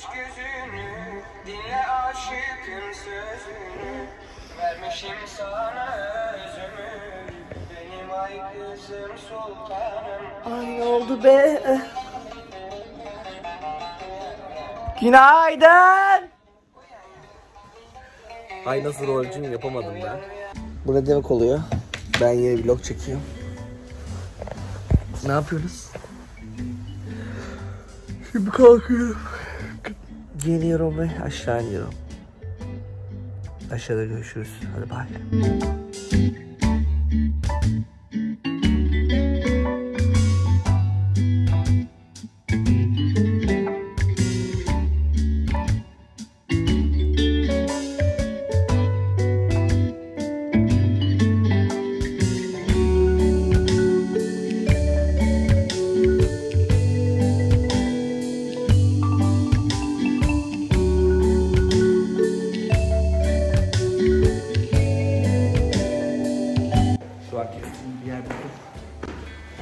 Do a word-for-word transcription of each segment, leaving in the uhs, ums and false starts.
Aç gözünü, dinle aşıkın sözünü. Vermişim sana özümü, benim ay kızım sultanım. Ay ne oldu be? Günaydın. Ay nasıl rolcüm yapamadım ben. Burada demek oluyor. Ben yine vlog çekiyorum. Ne yapıyoruz? Şimdi kalkıyorum. Geliyorum ve aşağı iniyorum. Aşağıda görüşürüz. Hadi bye.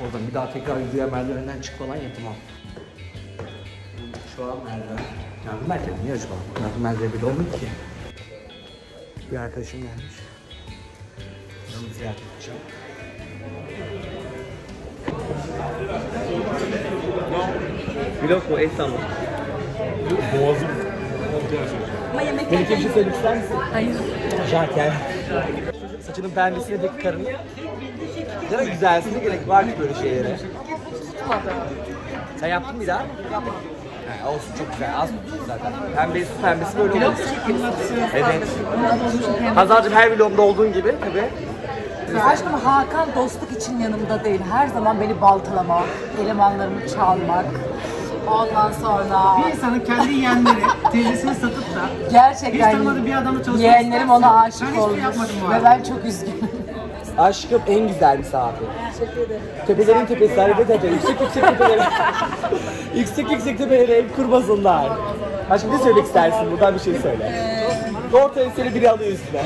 Oradan bir daha tekrar yüzüğe merdivenden çık falan yapamam. Şu an merdiven. Yardım merdiven niye acaba? Yardım merdiven bile olmuyor ki. Bir arkadaşım gelmiş. Yanımı ziyaret edeceğim. Vlog mu? Estanlı. Boğazım. Ama yemek yemek yemek yemek yemek. Hayır. Şarker. Saçının pembesine dek karın. Daha güzelsin, ne gerek var ki böyle şeylere? Tutmadı. Sen yaptın mı bir daha? Yapmadım. Yani olsun, çok güzel, az tuttum zaten. Pembesi pembesi böyle olmuş. Evet. Hazal'cığım her vlogumda olduğun gibi tabii. Aşkım Hakan dostluk için yanımda değil. Her zaman beni baltalamak, elemanlarımı çalmak. Ondan sonra... Bir insanın kendi yeğenleri, teyzesini satıp da... Gerçekten hiç tanımadığı bir adamla çalışmak istersen... Yeğenlerim ona aşık olmuş ve ben çok üzgünüm. Aşkım en güzel misafir. Teşekkür ederim. Tepelerin tepesi hareket edecek. Yüksek yüksek tepelerin. Yüksek yüksek tepelerin kurmasınlar. Aşkım ne söylemek istersin? Buradan bir şey söyle. Ortaya seni biri alıyor üstüne.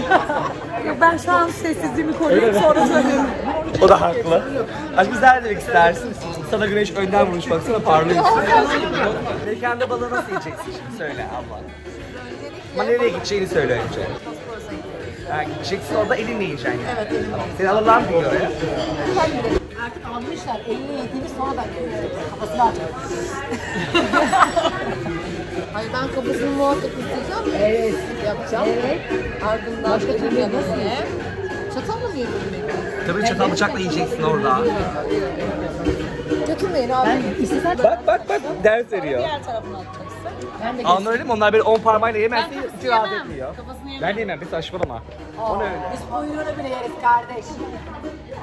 Yok ben şu an sessizliğimi koruyorum, sonra söylüyorum. O da haklı. Aşkım sen ne demek istersin? Sana güneş önden vurmuş baksana parlıyorsun. Mekanda balığı nasıl yiyeceksin şimdi? Söyle abla. Ama nereye gideceğini söyle önce. Yani gideceksin orada elinle yiyeceksin yani. Evet elinle. Seni alırlar mı diyor ya? Artık almışlar elinle yediğini sonradan görüyoruz. Kafasını açıyor. Hayır ben kafasını muhakkak isteyeceğim. Evet. Yapacağım. Evet. Ardından başka türlü yanısı ne? Çatal mı yiyelim beni? Tabii çatal bıçakla yiyeceksin orada. Götürmeyin abi. Bak bak bak ders veriyor. Diğer tarafına atacaksın. Anla öyle mi? Onlar böyle on parmağıyla yemezse cihaz etmiyor. Ben de yemem, bir saçmalama. O ne öyle? Biz kuyruğunu bile yeriz kardeş.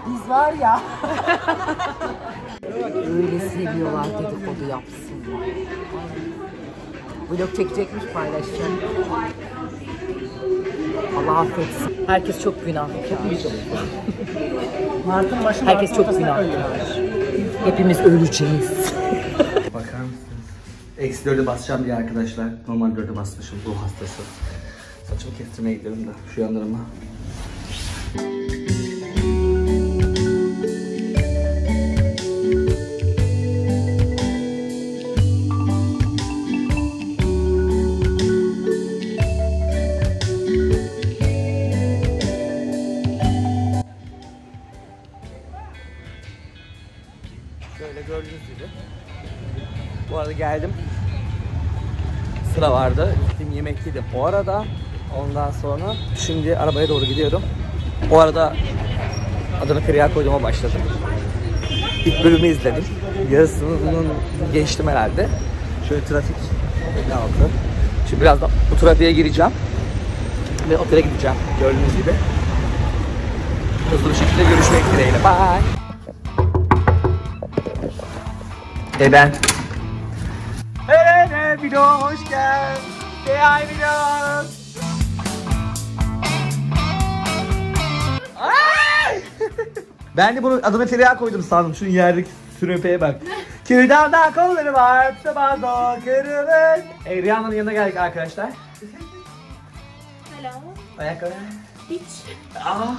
Biz var ya. Öyle seviyorlar dedikodu yapsın. Vlog çekecekmiş paylaşacak. Allah affetsin. Herkes çok günahkar. Hepimiz olacağız. Herkes çok günahkar. Hepimiz öleceğiz. Bakar mısın? Eksi dörde basacağım diye arkadaşlar. Normal dörde basmışım. Ruh hastası. Saçımı kestirmeye gidiyorum da şu yanlarıma. Şöyle gördüğünüz gibi. Bu arada geldim. Sıra vardı. Gittim yemek yedim. O arada ondan sonra şimdi arabaya doğru gidiyorum. O arada adını Feriha koyduğuma başladım. İlk bölümü izledim. Yarısının geçtim herhalde. Şöyle trafik ne oldu? Şimdi birazdan bu trafiğe gireceğim. Ve otele gideceğim. Gördüğünüz gibi. Hızlı bir şekilde görüşmek dileğiyle. Bye. E ben. Hey video hoş geldin. Hey video. Ben de bunun adını tereyağı koydum sandım. Şunun yerdeki sürepeye bak. Kürdan'da kolları var. Sabahda kırılır. E, Rihanna'nın yanına geldik arkadaşlar. Selam. Ayakkabı. Hiç. Aa.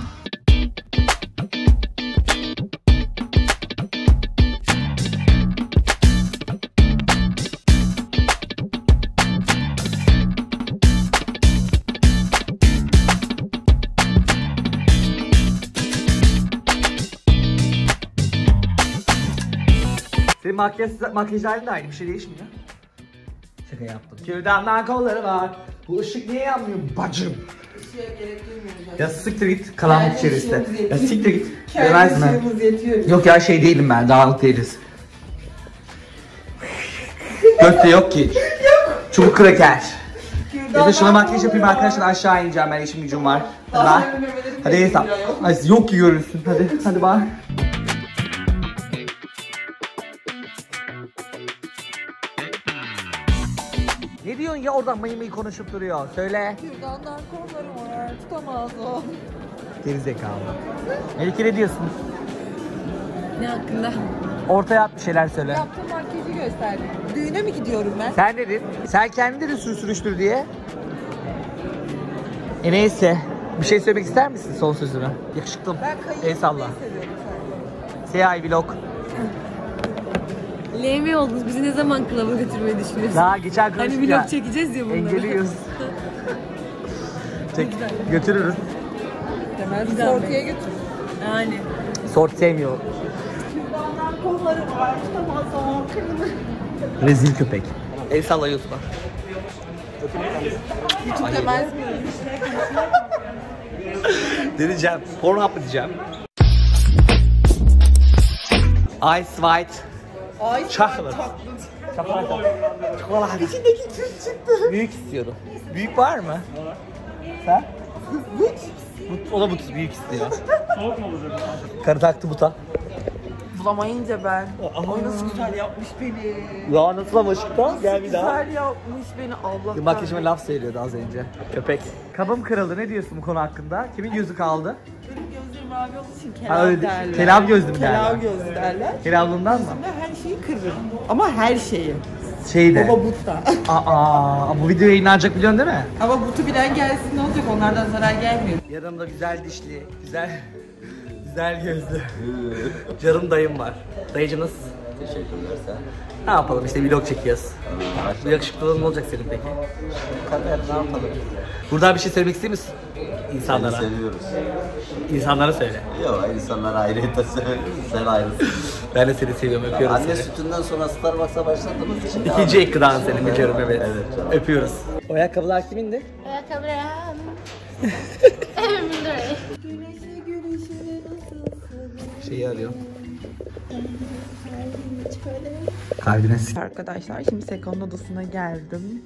makyaj, makyaj halinde de aynı, bir şey değişmiyor. Şaka yaptım. Kürdandan kolları var. Bu ışık niye yanmıyor bacım? Işığa gerek duymuyoruz. Ya siktir git, kalanlık içerisinde. Ya siktir git. Kendi ışığımız yetiyor. Yok ya, şey değilim ben, dağınık değiliz. Gökte yok ki. Yok. Çubuk kraker. Ya da şuna makyaj yapayım arkadaşlar, aşağı ineceğim, ben işim gücüm var. Hadi hadi hesap. Yok ki görürsün, hadi hadi bak. Ne diyorsun ya, oradan mayı mayı konuşup duruyor, söyle. Kürdandan kollarım var, tutamaz o. Gerizekalı. Melike ne diyorsunuz? Ne hakkında? Ortaya at bir şeyler söyle. Yaptığım makyajı gösterdim. Düğüne mi gidiyorum ben? Sen dedin. Sen kendin de sür sürüştür diye. E neyse. Bir şey söylemek ister misin son sözüne? Yakışıklım. Ben kayıp salla. Seyay vlog. L M oldunuz. Bizi ne zaman klaba götürmeyi düşünüyorsunuz? Daha geçen konuştuk hani ya. Hani vlog çekeceğiz ya bunları. Engelliyoruz. Çek. Götürürüz. Demez biz ortaya götürürüz. Yani. Sort sevmiyor. Kolları var, tutamaz o, kırılır. Rezil köpek. El salla YouTube'a. YouTube demez mi? Deneyeceğim, Pornhub mı diyeceğim? Ice White Chocolate. Chocolate. İçindeki tüz çıktı. Büyük istiyorum. Büyük var mı? Sen? O da but, büyük istiyor. Soğuk mu olacak? Karı taktı buta. Bulamayınca ben. Aha. Ay nasıl güzel yapmış beni. Ya nasıl ama ışıkta? Gel bir daha. Güzel yapmış beni Allah'tan. Makyajıma laf söylüyordu az önce. Köpek. Kabım kırıldı. Ne diyorsun bu konu hakkında? Kimin gözü kaldı? Benim gözlerim mavi olduğu için kelav derler. Kelav gözlüm derler. Kelav gözlü derler. Kelavlığından mı? Her şeyi kırdım. Ama her şeyi. Şey de. Baba but da. Aa, bu video yayınlanacak biliyorsun değil mi? Ama butu bilen gelsin ne olacak? Onlardan zarar gelmiyor. Yanımda güzel dişli, güzel... Güzel gözlü. Canım dayım var. Dayıcım nasılsın? Teşekkürler, sen? Ne yapalım işte, vlog çekiyoruz. Bu yakışıklılığın ne olacak senin peki? Bu kadar, ne yapalım? Buradan bir şey söylemek istiyor musun? İnsanlara. Seni seviyoruz. İnsanlara söyle. Yok, insanlara ayrıyeten söylüyoruz. Sen ayrısın. Ben de seni seviyorum, öpüyorum anne seni. Anne sütünden sonra Starbucks'a başladığımız için. İkinci ekran seni biliyorum, evet. Evet canım. Öpüyoruz. O ayakkabılar kimindi? Ayakkabılar. Şeyi arıyorum. Kalbine s***. Arkadaşlar şimdi Sekan'ın odasına geldim.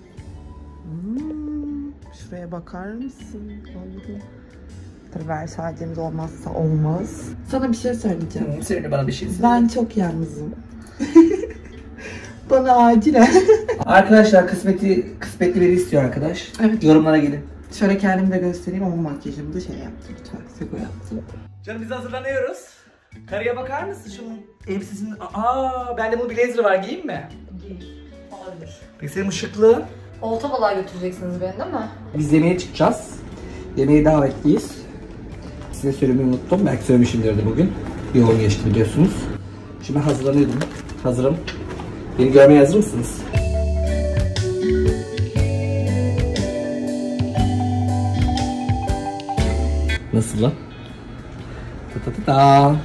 Hmm, şuraya bakar mısın? Vallahi. Versace'miz olmazsa olmaz. Sana bir şey söyleyeceğim. Söyle bana bir şey. Ben çok yalnızım. Bana acilen. Arkadaşlar kısmeti kısmetli biri istiyor arkadaş. Evet. Yorumlara gelin. Şöyle kendimi de göstereyim. O makyajımı da şey yaptım. Çok yaptım. Canım biz hazırlanıyoruz. Karıya bakar mısın şunun elbisesinin? Aa, bende bunun blazer var, giyeyim mi? Giy. Olabilir. Peki senin ışıklığın? Olta balığa götüreceksiniz beni değil mi? Biz yemeğe çıkacağız. Yemeğe davetliyiz. Size söylemeyi unuttum. Belki söylemişimdir de bugün. Yoğun geçti biliyorsunuz. Şimdi hazırlanıyordum. Hazırım. Beni görmeye hazır mısınız? Nasıl lan? Ta ta ta.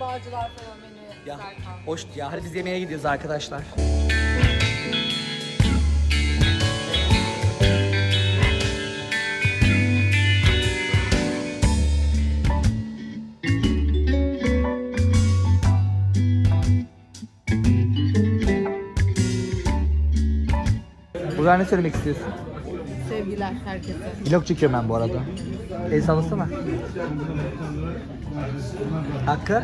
Bağcılar falan beni ya, hoş ya, hadi biz yemeğe gidiyoruz arkadaşlar. Buradan ne söylemek istiyorsun? Sevgiler herkese. Vlog çekiyorum ben bu arada. El sallasana. Hakkı.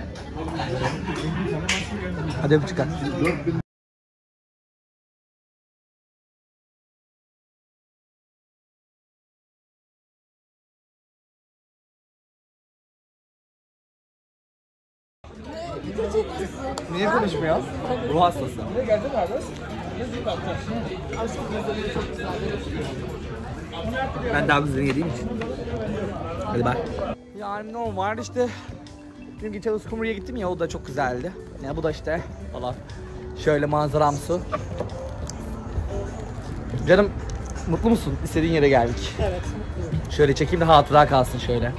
Hadi öpücük at. Niye konuşmuyor? Ruh hastası. Ne geldin arkadaş? Ben daha güzel yediğim için. Hadi bak. Yani ne var işte. Dün geçen Uskumru'ya gittim ya, o da çok güzeldi. Ya bu da işte falan. Şöyle manzaramsu. Canım mutlu musun? İstediğin yere geldik. Evet mutluyum. Şöyle çekeyim de hatıra kalsın şöyle.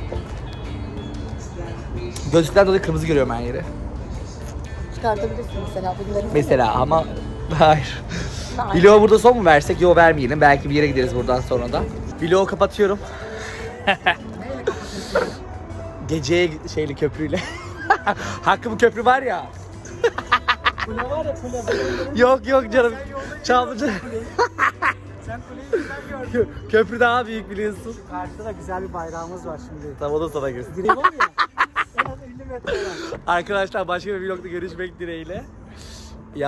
Gözlükten dolayı kırmızı görüyorum her yeri. çıkartabilirsin mesela bunları. Mesela ama hayır. Vlog'a burada son mu versek? Yo, vermeyelim. Belki bir yere gideriz buradan sonra da. Vlog'u kapatıyorum. Geceye şeyli köprüyle. Hakkı bu köprü var ya. Kule var ya, kule. Yok yok canım. Çamlıca. Sen kuleyi güzel gördün. Köprü daha büyük biliyorsun. Şu karşıda da güzel bir bayrağımız var şimdi. Tamam, o da sana görsün. Direği var ya. En az elli metre var. Arkadaşlar başka bir vlogda görüşmek dileğiyle. İyi